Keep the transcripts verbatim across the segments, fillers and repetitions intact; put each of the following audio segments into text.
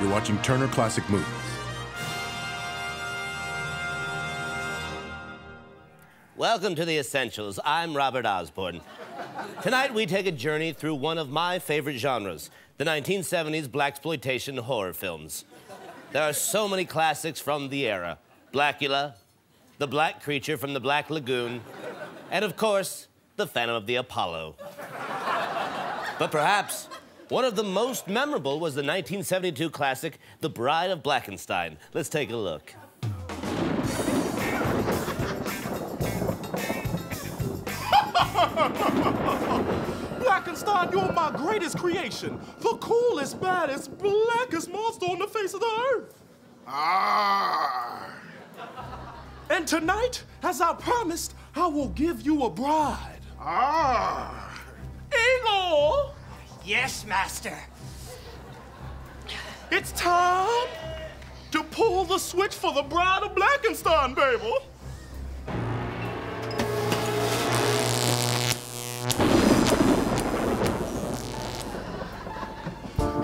You're watching Turner Classic Movies. Welcome to The Essentials. I'm Robert Osborne. Tonight we take a journey through one of my favorite genres, the nineteen seventies blaxploitation horror films. There are so many classics from the era. Blacula, The Black Creature from the Black Lagoon, and of course, The Phantom of the Apollo. But perhaps one of the most memorable was the nineteen seventy-two classic, The Bride of Blackenstein. Let's take a look. Blackenstein, you're my greatest creation. The coolest, baddest, blackest monster on the face of the earth. Ah. And tonight, as I promised, I will give you a bride. Ah. Eagle. Yes, master. It's time to pull the switch for the Bride of Blackenstein, baby.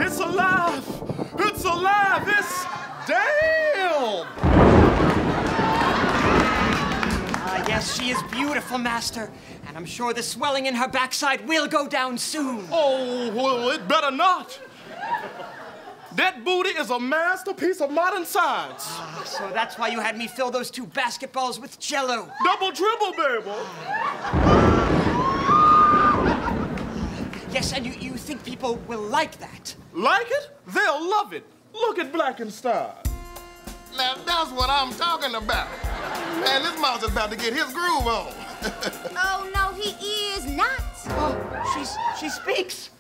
It's alive! It's alive! It's... damn! Uh, yes, she is beautiful, master. And I'm sure the swelling in her backside will go down soon. Oh, well, it better not. That booty is a masterpiece of modern science. Ah, so that's why you had me fill those two basketballs with jello. Double dribble, baby. Yes, and you, you think people will like that? Like it? They'll love it. Look at Blackenstein. Now, that's what I'm talking about. Man, this monster's about to get his groove on. Oh, no, he is not. Oh, she's, she speaks.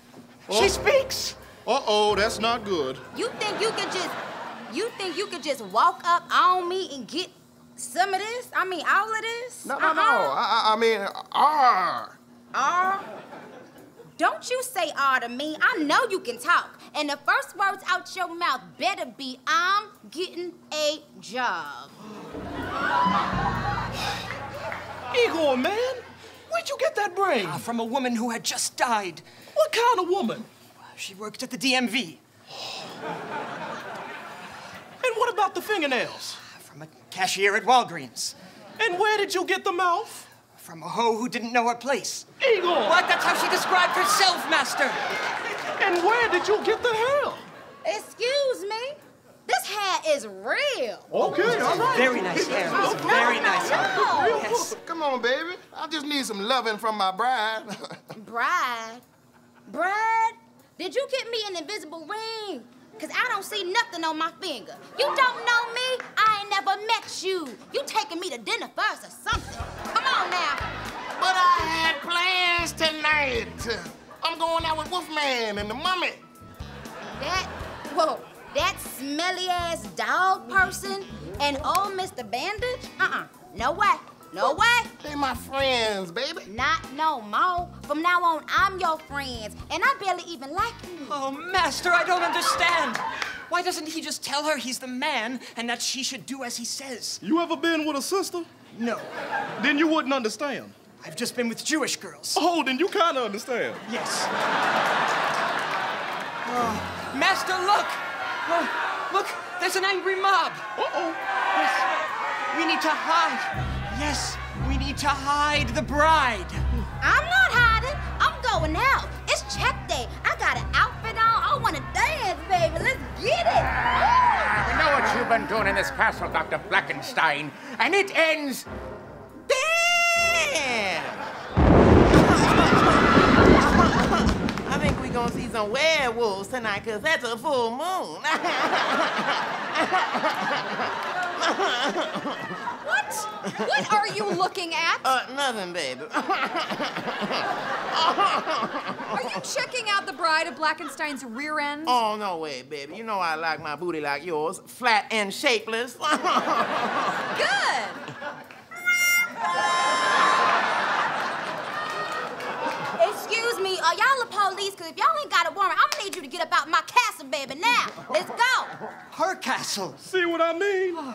Oh. She speaks. Uh-oh, that's not good. You think you could just, you think you could just walk up on me and get some of this? I mean, all of this? No, no, uh-huh. no. I, I mean, R. R? Don't you say R to me. I know you can talk. And the first words out your mouth better be, I'm getting a job. Igor, man, where'd you get that brain? Uh, from a woman who had just died. What kind of woman? She worked at the D M V. And what about the fingernails? From a cashier at Walgreens. And where did you get the mouth? From a hoe who didn't know her place. Eagle! What? That's how she described herself, master. And where did you get the hair? Excuse me? This hair is real. Okay, all right. Very nice hair. Oh, no, very no, nice no. hair. No. Yes. Come on, baby. I just need some loving from my bride. Bride? Bride? Did you get me an invisible ring? Because I don't see nothing on my finger. You don't know me? I ain't never met you. You taking me to dinner first or something. Come on now. But I had plans tonight. I'm going out with Wolfman and the mummy. That, whoa, that smelly-ass dog person and old Mister Bandage? Uh-uh, no way. No way. They my friends, baby. Not no more. From now on, I'm your friends, and I barely even like you. Oh, master, I don't understand. Why doesn't he just tell her he's the man and that she should do as he says? You ever been with a sister? No. Then you wouldn't understand. I've just been with Jewish girls. Oh, then you kind of understand. Yes. Oh, master, look. Oh, look, there's an angry mob. Uh-oh. Yes, we need to hide. Yes, we need to hide the bride. I'm not hiding. I'm going out. It's check day. I got an outfit on. I want to dance, baby. Let's get it. Ah, we know what you've been doing in this castle, Doctor Blackenstein, and it ends there. I think we're going to see some werewolves tonight, because that's a full moon. What are you looking at? Uh, nothing, babe. Are you checking out the Bride of Blackenstein's rear end? Oh, no way, baby. You know I like my booty like yours, flat and shapeless. Good. Excuse me, are y'all the police? Because if y'all ain't got a warrant, I'm gonna need you to get up out my castle, baby, now. Let's go. Her castle. See what I mean?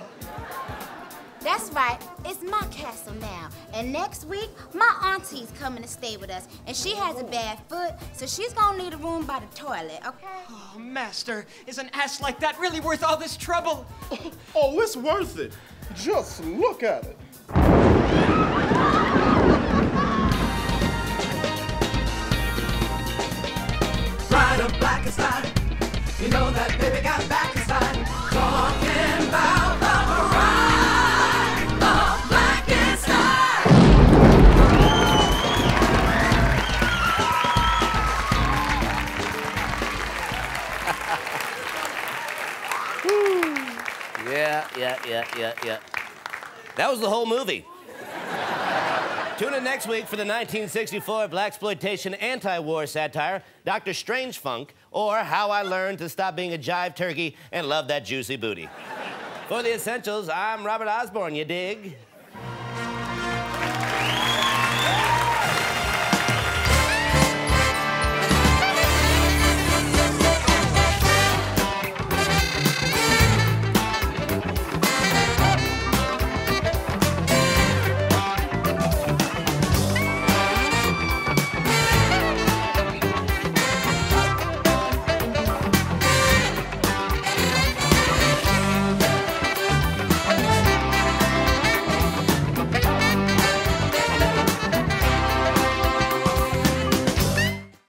That's right, it's my castle now. And next week, my auntie's coming to stay with us. And she has a bad foot, so she's gonna need a room by the toilet, okay? Oh, Master, is an ass like that really worth all this trouble? Oh, it's worth it. Just look at it. Bride of Blackenstein, you know that baby got Blackenstein. Talking about the bride of Blackenstein. Yeah, yeah, yeah, yeah, yeah. That was the whole movie. Tune in next week for the nineteen sixty-four blaxploitation anti-war satire, Doctor Strange Funk, or How I Learned to Stop Being a Jive Turkey and Love That Juicy Booty. For The Essentials, I'm Robert Osborne, you dig?